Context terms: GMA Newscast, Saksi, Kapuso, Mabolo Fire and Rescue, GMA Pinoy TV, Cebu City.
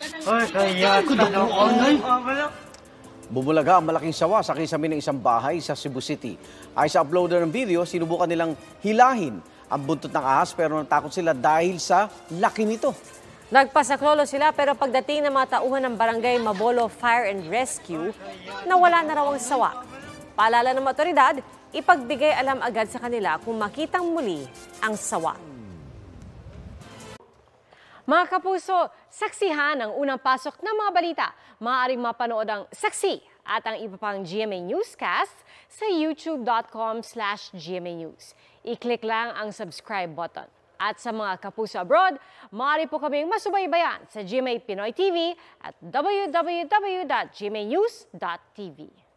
Ay, kaya tanong ay. Bumulaga ang malaking sawa sa kisame ng isang bahay sa Cebu City. Ay sa uploader ng video, sinubukan nilang hilahin ang buntot ng ahas pero natakot sila dahil sa laki nito. Nagpasakrolo sila pero pagdating ng mga tauhan ng barangay Mabolo Fire and Rescue, nawala na raw ang sawa. Paalala ng otoridad, ipagbigay alam agad sa kanila kung makitang muli ang sawa. Mga kapuso, saksihan ang unang pasok ng mga balita. Maaaring mapanood ang Saksi at ang iba pang GMA Newscast sa youtube.com/GMA News. I-click lang ang subscribe button. At sa mga kapuso abroad, maaari po kaming masubaybayan sa GMA Pinoy TV at www.gmanews.tv.